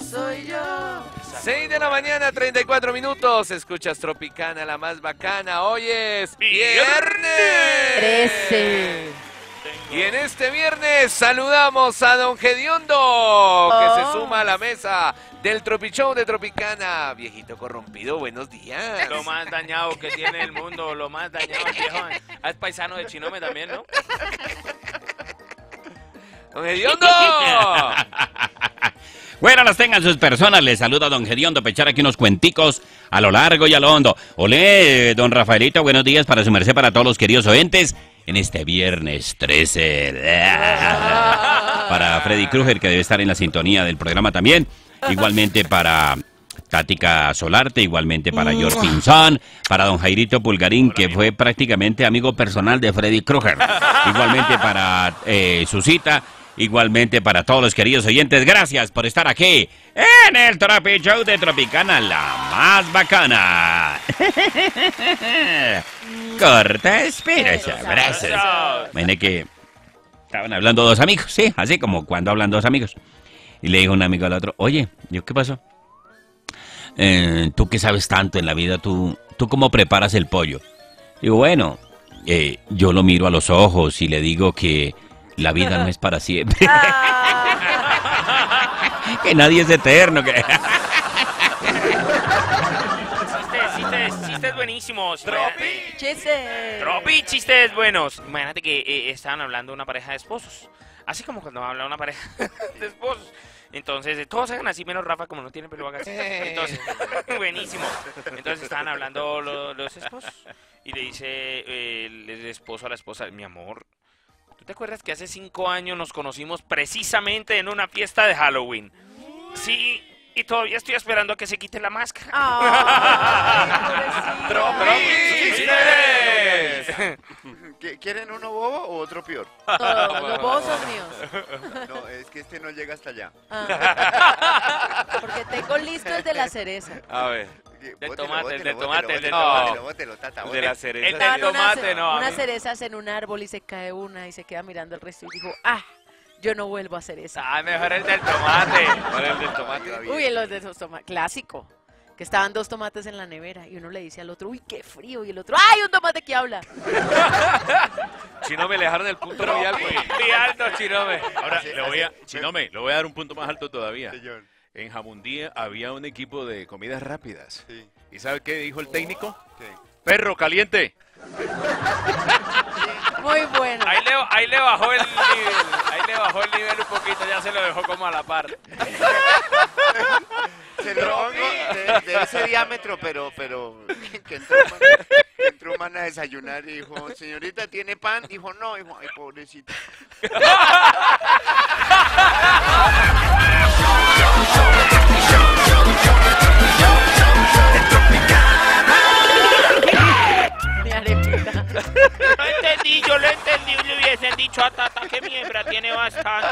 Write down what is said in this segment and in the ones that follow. soy yo. 6 de la mañana, 34 minutos. Escuchas Tropicana, la más bacana. Hoy es viernes 13. Y en este viernes saludamos a Don Jediondo, que se suma a la mesa del Tropichón de Tropicana. Viejito corrompido, buenos días. Lo más dañado que tiene el mundo, lo más dañado, viejo. Es paisano de Chinome también, ¿no? ¡Don Jediondo! Buenas las tengan sus personas, les saluda Don Jediondo para echar aquí unos cuenticos a lo largo y a lo hondo. Olé, Don Rafaelito, buenos días para su merced, para todos los queridos oyentes, en este viernes 13. Para Freddy Krueger, que debe estar en la sintonía del programa también, igualmente para Tática Solarte, igualmente para George Pinzón, para Don Jairito Pulgarín, que fue prácticamente amigo personal de Freddy Krueger, igualmente para Susita, igualmente para todos los queridos oyentes. Gracias por estar aquí en el Tropi Show de Tropicana, la más bacana. Corta espinas, abrazos. Bueno, que estaban hablando dos amigos, sí, así como cuando hablan dos amigos. Y le dijo un amigo al otro: oye, ¿yo qué pasó? Tú que sabes tanto en la vida, ¿tú cómo preparas el pollo? Digo, bueno, yo lo miro a los ojos y le digo que la vida no es para siempre. Que nadie es eterno. Que... chistes buenísimos. Tropi chistes. Tropi chistes buenos. Imagínate que estaban hablando una pareja de esposos. Así como cuando habla una pareja de esposos. Entonces, todos hagan así, menos Rafa, como no tiene pelo, haga así. Entonces, buenísimo. Entonces, estaban hablando los esposos. Y le dice el esposo a la esposa: mi amor, ¿tú te acuerdas que hace 5 años nos conocimos precisamente en una fiesta de Halloween? Sí, y todavía estoy esperando a que se quite la máscara. Oh, ¡Tropistes! ¿Quieren uno bobo o otro peor? Todos, los bobos son míos. No, es que este no llega hasta allá. Ah, porque tengo listo el de la cereza. A ver. Del tomate, el del tomate, el del tomate. El de la cereza. El del tomate, no. Unas cerezas en un árbol y se cae una y se queda mirando el resto y dijo: ah, yo no vuelvo a hacer eso. Ah, mejor el del tomate. Mejor el del tomate. Uy, los de esos tomates, clásico. Que estaban 2 tomates en la nevera y uno le dice al otro: uy, qué frío, y el otro: ¡ay, un tomate que habla! Chinome, le dejaron el punto muy alto. Muy alto, Chinome. Ahora, Chinome, le voy a dar un punto más alto todavía. Señor. En Jamundí había un equipo de comidas rápidas. Sí. ¿Y sabe qué dijo el técnico? Sí. ¡Perro caliente! Muy bueno. Ahí le bajó el nivel. Ahí le bajó el nivel un poquito, ya se lo dejó como a la par. Se lo pongo de ese diámetro, pero entró man a desayunar y dijo: señorita, ¿tiene pan? Dijo: no. Dijo: ay, pobrecita. Yo le hubiesen dicho a Tata que mi hembra tiene bastante.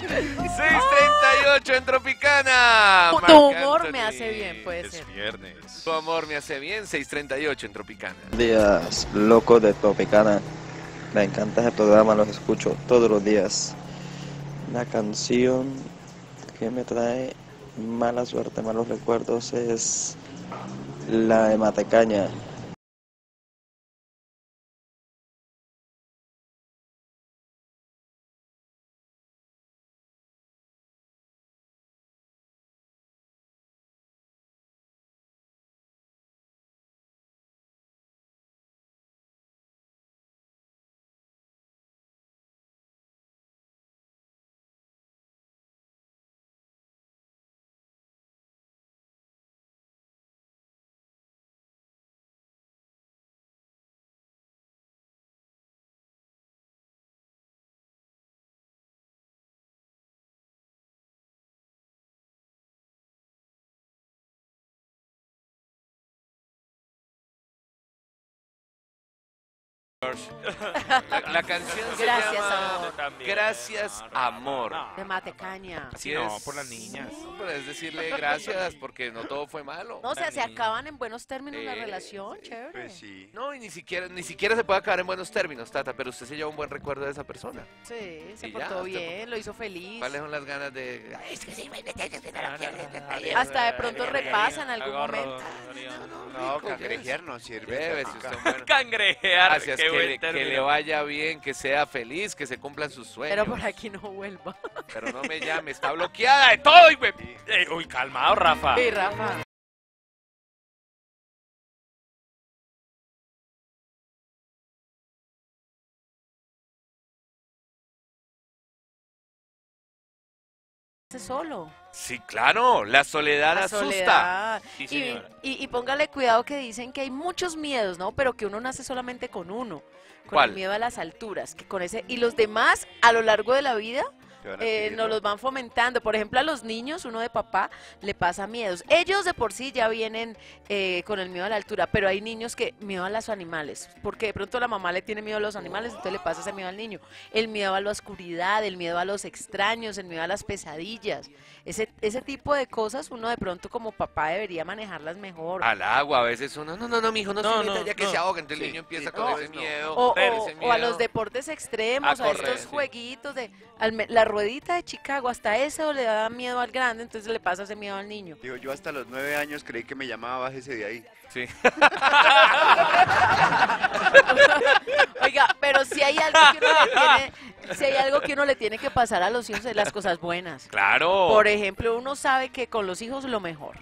6:38 en Tropicana. Tu humor me hace bien, puede ser. Es viernes. Tu amor me hace bien. 6:38 en Tropicana. Días, locos de Tropicana. Me encanta ese programa, los escucho todos los días. La canción que me trae mala suerte, malos recuerdos es la de Matecaña. La canción se llama Gracias Amor, de Matecaña. Así es. No, por las niñas. Es decirle gracias porque no todo fue malo. No, o sea, se acaban en buenos términos la relación, chévere. Pues sí. No, y ni siquiera se puede acabar en buenos términos, Tata, pero usted se lleva un buen recuerdo de esa persona. Sí, se portó bien, lo hizo feliz. ¿Cuáles son las ganas de...? Es que sí, hasta de pronto repasan algún momento. No, cangrejear no sirve. Cangrejear. Que le vaya bien, que sea feliz, que se cumplan sus sueños. Pero por aquí no vuelva. Pero no me llame, está bloqueada de todo, güey. Uy, calmado, Rafa. Sí, Rafa. Solo. Sí, claro, la soledad asusta. Sí, y póngale cuidado que dicen que hay muchos miedos, ¿no? Pero que uno nace solamente con uno, con el miedo a las alturas, que con ese, y los demás a lo largo de la vida nos los van fomentando. Por ejemplo, a los niños, uno de papá le pasa miedos. Ellos de por sí ya vienen con el miedo a la altura, pero hay niños que miedo a los animales, porque de pronto la mamá le tiene miedo a los animales, entonces le pasa ese miedo al niño. El miedo a la oscuridad, el miedo a los extraños, el miedo a las pesadillas. Ese tipo de cosas uno de pronto como papá debería manejarlas mejor. Al agua a veces uno, no, mijo, no se meta, ya que se ahoga, entonces el niño empieza con ese miedo. O a los deportes extremos, a estos jueguitos de... La ruedita de Chicago, hasta eso le da miedo al grande, entonces le pasa ese miedo al niño. Digo, yo hasta los 9 años creí que me llamaba bájese de ahí. Sí. Oiga, pero si hay algo que uno le tiene, que pasar a los hijos es las cosas buenas. Claro. Por ejemplo, uno sabe que con los hijos lo mejor.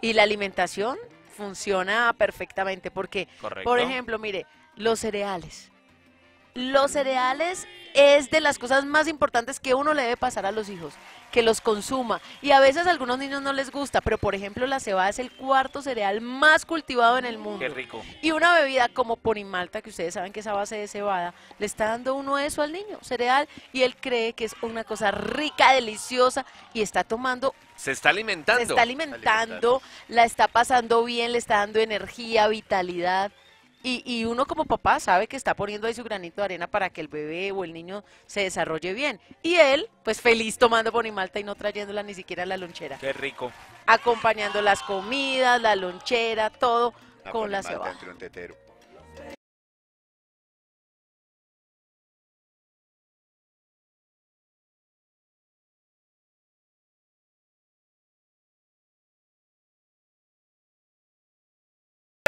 Y la alimentación funciona perfectamente porque, por ejemplo, mire, los cereales. Los cereales es de las cosas más importantes que uno le debe pasar a los hijos, que los consuma. Y a veces a algunos niños no les gusta, pero por ejemplo la cebada es el 4º cereal más cultivado en el mundo. Qué rico. Y una bebida como Ponimalta, que ustedes saben que es a base de cebada, le está dando uno eso al niño, cereal, y él cree que es una cosa rica, deliciosa, y está tomando... Se está alimentando. Se está alimentando, la está pasando bien, le está dando energía, vitalidad. Y uno como papá sabe que está poniendo ahí su granito de arena para que el bebé o el niño se desarrolle bien. Y él, pues feliz tomando Ponimalta y no trayéndola ni siquiera la lonchera. Qué rico. Acompañando las comidas, la lonchera, todo con la cebada.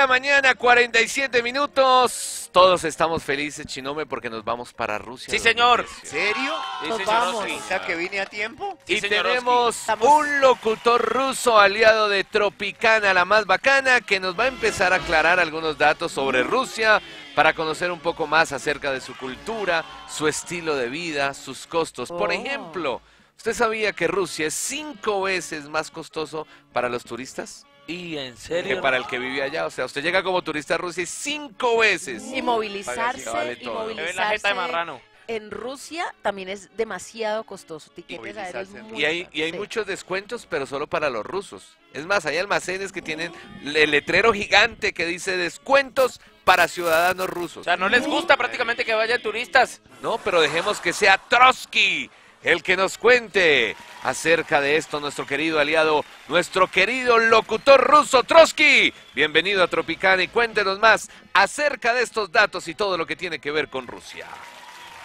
Mañana, 47 minutos. Todos estamos felices, Chinome, porque nos vamos para Rusia. Sí, señor. ¿En serio? Nos vamos. O sea, que vine a tiempo. Sí, y tenemos un locutor ruso aliado de Tropicana, la más bacana, que nos va a empezar a aclarar algunos datos sobre Rusia para conocer un poco más acerca de su cultura, su estilo de vida, sus costos. Por ejemplo, ¿usted sabía que Rusia es 5 veces más costoso para los turistas? ¿Y en serio? Que para el que vive allá, o sea, usted llega como turista a Rusia 5 veces. Y movilizarse, vale en Rusia también es demasiado costoso. Tiquetes aéreos muy y hay muchos descuentos, pero solo para los rusos. Es más, hay almacenes que tienen el letrero gigante que dice descuentos para ciudadanos rusos. O sea, no les gusta prácticamente que vayan turistas. No, pero dejemos que sea Trotsky el que nos cuente acerca de esto, nuestro querido aliado, nuestro querido locutor ruso Trotsky. Bienvenido a Tropicana y cuéntenos más acerca de estos datos y todo lo que tiene que ver con Rusia.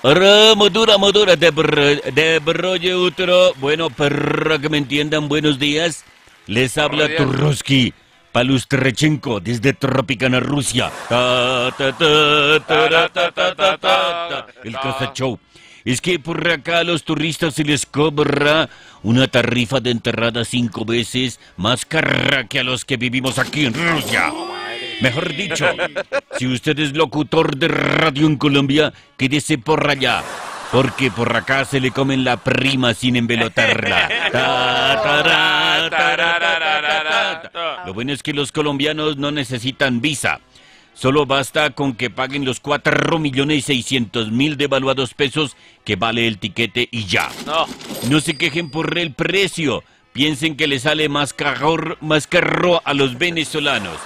Bueno, para que me entiendan, buenos días. Les habla Trotsky Palustrechenko desde Tropicana, Rusia. El Casachou. Es que por acá a los turistas se les cobra una tarifa de enterrada 5 veces más cara que a los que vivimos aquí en Rusia. Mejor dicho, si usted es locutor de radio en Colombia, quédese por allá, porque por acá se le comen la prima sin envelotarla. Lo bueno es que los colombianos no necesitan visa. Solo basta con que paguen los 4.600.000 devaluados pesos que vale el tiquete y ya. No se quejen por el precio. Piensen que le sale más caro a los venezolanos.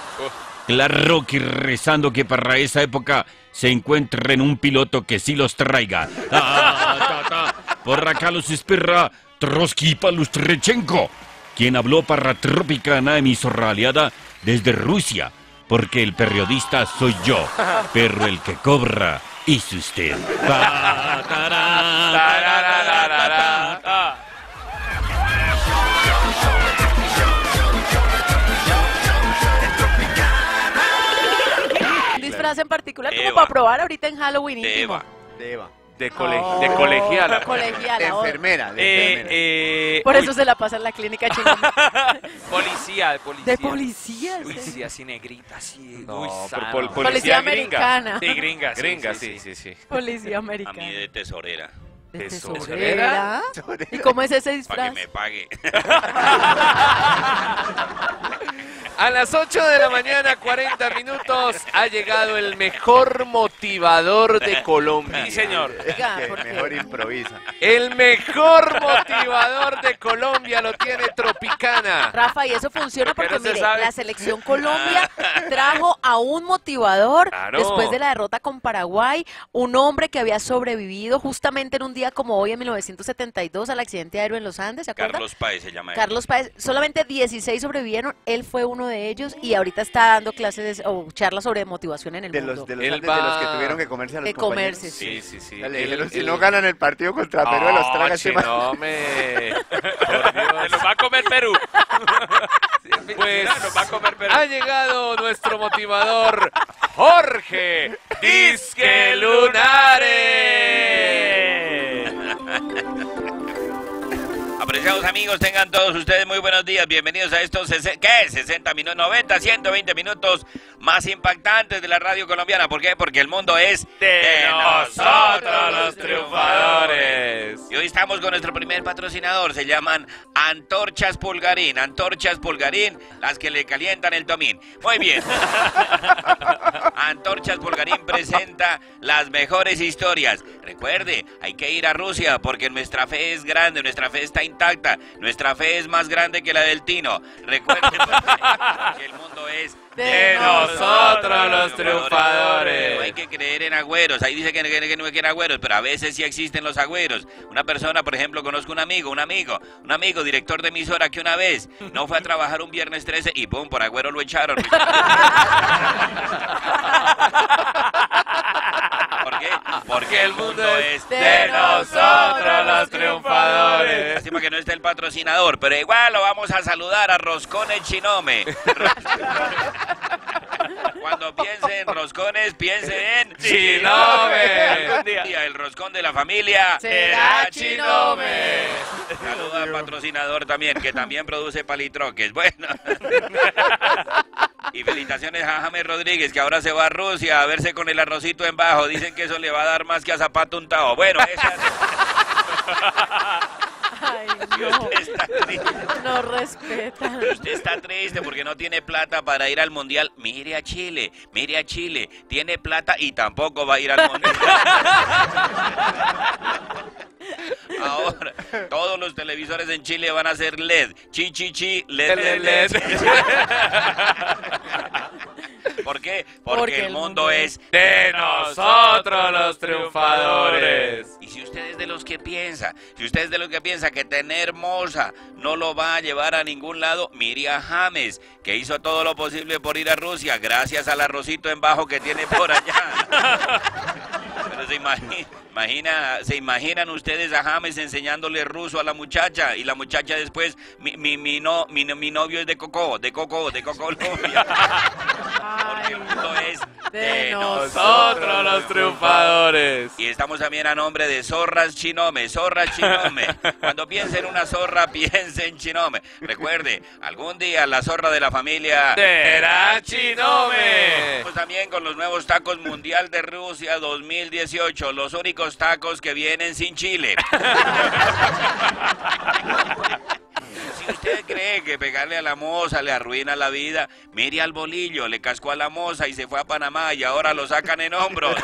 Claro que rezando que para esa época se encuentren un piloto que sí los traiga. Por acá los espera Trotsky Palustrechenko, quien habló para Tropicana emisora aliada desde Rusia, porque el periodista soy yo, pero el que cobra es usted. En particular, como para probar ahorita en Halloween. De colegiala. Colegiala. De enfermera. Por eso se la pasa en la clínica chingona. Policía. Policía así negrita, así. No, policía americana. De gringa. Sí. Policía americana. A mí de tesorera. ¿Tesorera? ¿Y cómo es ese disfraz? Para que me pague. A las 8 de la mañana, 40 minutos, ha llegado el mejor motivador de Colombia. Sí, señor. El mejor motivador de Colombia lo tiene Tropicana. Rafa, y eso funciona porque, mire, la selección Colombia trajo a un motivador después de la derrota con Paraguay, un hombre que había sobrevivido justamente en un día como hoy, en 1972, al accidente aéreo en los Andes, ¿se acuerdan? Carlos Páez se llama él. Carlos Páez. Solamente 16 sobrevivieron, él fue uno de ellos y ahorita está dando clases o charlas sobre motivación en el mundo. De los que tuvieron que comerse a los compañeros. Sí. Si no ganan el partido contra Perú, los traga se los va a comer Perú. Pues nos va a comer Perú. Ha llegado nuestro motivador, Jorge Disque Lunares. Apreciados amigos, tengan todos ustedes muy buenos días. Bienvenidos a estos 60 minutos, 90, 120 minutos más impactantes de la radio colombiana. ¿Por qué? Porque el mundo es de nosotros los triunfadores. Y hoy estamos con nuestro primer patrocinador. Se llaman Antorchas Pulgarín. Antorchas Pulgarín, las que le calientan el tomín. Muy bien. Antorchas Pulgarín presenta las mejores historias. Recuerde, hay que ir a Rusia porque nuestra fe es grande, nuestra fe está intacta. Nuestra fe es más grande que la del Tino. Recuerden que el mundo es de nosotros los triunfadores. No hay que creer en agüeros. Ahí dice que no hay que en agüeros, pero a veces sí existen los agüeros. Una persona, por ejemplo, conozco un amigo, director de emisora, que una vez no fue a trabajar un viernes 13 y pum, por agüero lo echaron. ¿Por qué? Porque el mundo es de nosotros los triunfadores. Lástima que no está el patrocinador, pero igual lo vamos a saludar a Roscones Chinome. Cuando piensen en roscones, piensen en Chinome. Y el roscón de la familia será Chinome. Saluda al patrocinador también, que también produce palitroques. Bueno. Y felicitaciones a James Rodríguez, que ahora se va a Rusia a verse con el arrocito en bajo. Dicen que eso le va a dar más que a zapato untado. Bueno, esa... Ay, no. No respetan. Usted está triste porque no tiene plata para ir al mundial. Mire a Chile. Tiene plata y tampoco va a ir al mundial. Ahora, todos los televisores en Chile van a ser LED. LED. ¿Por qué? Porque el mundo es de nosotros los triunfadores. Y si usted es de los que piensa, que tener moza no lo va a llevar a ningún lado, mire a James, que hizo todo lo posible por ir a Rusia, gracias al arrocito en bajo que tiene por allá. Pero ¿se imaginan ustedes a James enseñándole ruso a la muchacha? Y la muchacha después, mi novio es de Coco, Colombia. Porque el mundo es de nosotros los triunfadores. Y estamos también a nombre de Zorras Chinome. Cuando piensen en una zorra, piensen Chinome. Recuerde, algún día la zorra de la familia será Chinome. Estamos también con los nuevos tacos mundial de Rusia 2018, los únicos tacos que vienen sin chile. Si usted cree que pegarle a la moza le arruina la vida, mire al bolillo, le cascó a la moza y se fue a Panamá y ahora lo sacan en hombros.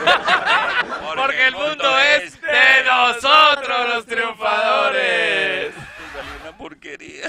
Porque el mundo es de nosotros los triunfadores. Esto salió una porquería.